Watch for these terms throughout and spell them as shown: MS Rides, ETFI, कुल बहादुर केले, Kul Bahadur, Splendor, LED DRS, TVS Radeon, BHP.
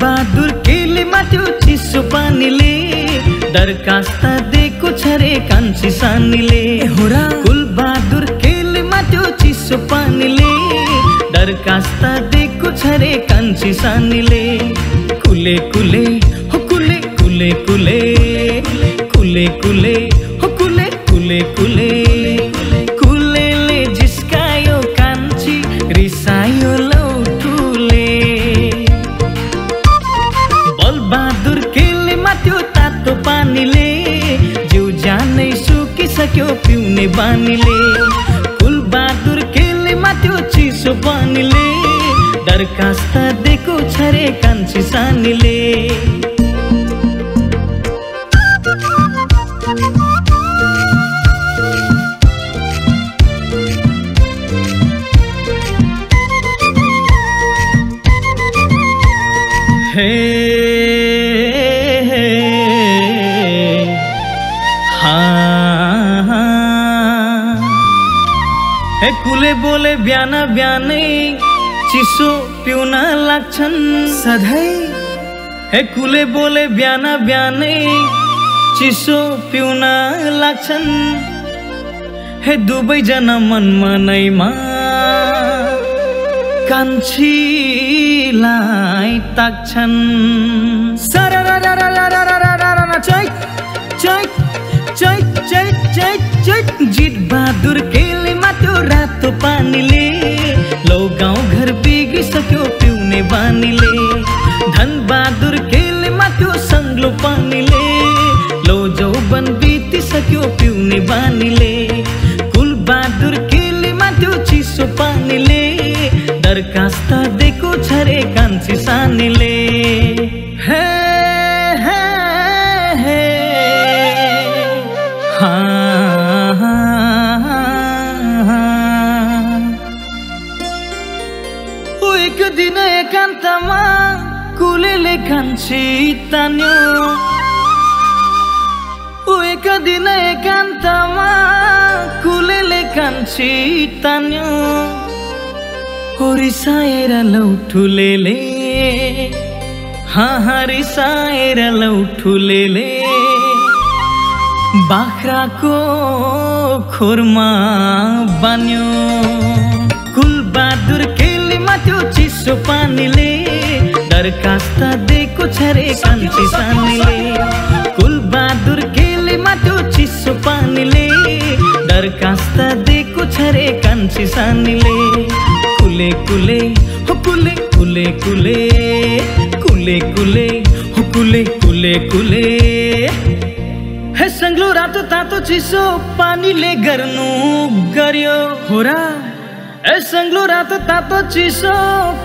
बहादुर केले माथि चिसो पानीले दरखास्ता दिएको छ रे कान्छी सानीले। होरा कुल बहादुर केले माथि चिसो पानीले दरखास्ता दिएको छ रे कान्छी सानीले। कुले कुले हो कुले कुले कुले कुले कुले हो कुले कुले कुले कुलेले जिस्कायो कान्छी रिसायो पानीले जीव जानै सुकिसक्यो पिउने बानीले। कुल बहादुर केले माथि चिसो पानीले दरखास्ता दिएको छ रे कान्छी सानीले। कुले बोले बिहाना बिहानै चिसो पिउन लाग्छन् सधैँ। हे कुले बोले बिहाना बिहानै चिसो पिउन लाग्छन्। हे दुवैजना मनमनैमा कान्छीलाई ताक्छन्। जित बहादुर केले माथि रातो पानीले लौ गाउँ घर बिगिसक्यो पिउने बानीले। धन बहादुर केले माथि सङ्लो पानीले लौ जौवन बितिसक्यो पिउने बानीले। कुल बहादुर केले माथि चिसो पानीले दरखास्ता दिएको छ रे कान्छी सानीले। एक दिन एकान्तमा कुलेले कान्छी तान्यो। एक दिन एकान्तमा कुलेले कान्छी तान्यो। रिसाएर लौठुलेले रिसाएर लौठुलेले बाख्राको खोरमा बान्यो। कुल बहादुर केले माथि चिसो पानीले दरखास्ता दिएको छ रे कान्छी सानीले। कुल बहादुर केले माथि चिसो पानीले दरखास्ता दिएको छ रे कान्छी सानीले। कुले कुले हो कुले कुले कुले कुले कुले हो कुले कुले कुले हे सङ्लो रातो तातो चिसो पानीले गर्नु गर्यो। होरा ए सङ्लो रातो तातो चिसो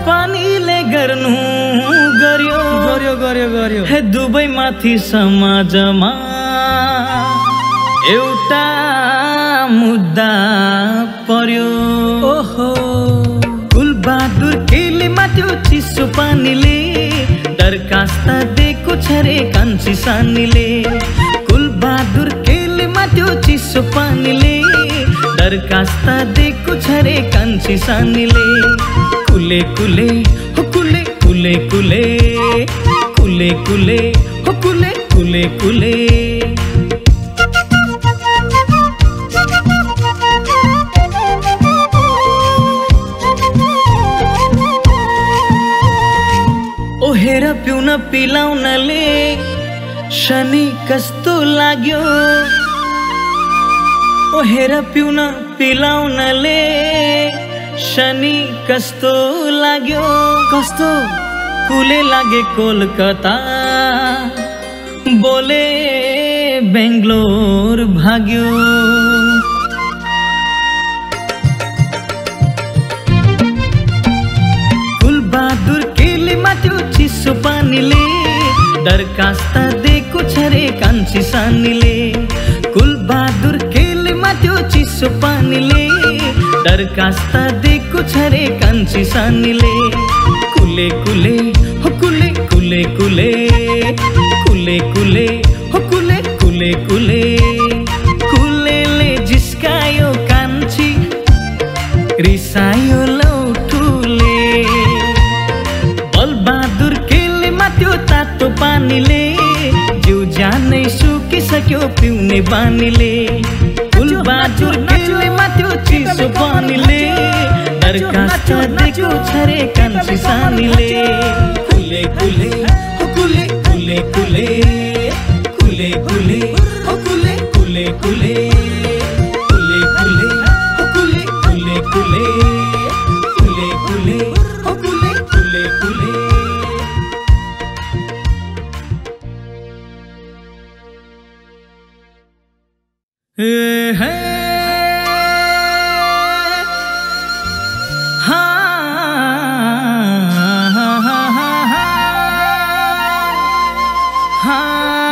पानीले गर्नु गर्यो गर्यो गर्यो गर्यो। हे दुबै माथि समाजमा एउटा मुद्दा पर्यो। ओहो कुल बहादुर केले माथि चिसो पानीले दरखास्ता दिएको छ रे कान्छी सानीले। बहादुर केले माथि चिसो पानीले दरखास्ता दिएको छ रे कान्छी सानीले। कुले कुले हो कुले कुले कुले कुले कुले हो कुले कुले कुले ओहेर पिउन पिलाउनले शनि कस्तो लाग्यो। ओहेर पिउन पिलाउनले शनि कस्तो लाग्यो कस्तो कुले लागे कोलकाता बोले बेंगलोर भाग्यो। कुल बहादुर केले माथि चिसो पानीले डरकास्ता दिएको छ रे कान्छी सानीले। कुल बहादुर केले माथि चिसो पानीले डरकास्ता दिएको छ रे कान्छी सानीले। कुले कुले हो कुले कुले कुले कुले कुले हो कुले कुले कुले कुलेले जिस्कायो कान्छी रिसायो लौठुले। बलबहादुर केले माथ्यो तातो पानीले जिउ जानै सुकिसक्यो पिउने बानीले। कुलबहादुर केले माथ्यो चिसो पानीले डरकास्ता दिएको छ रे कान्छी सानीले। कुले कुले हो कुले कुले कुले कुले कुले हो कुले कुले कुले कुले कुले हो कुले कुले कुले कुले कुले हो कुले कुले कुले। ए है हाँ।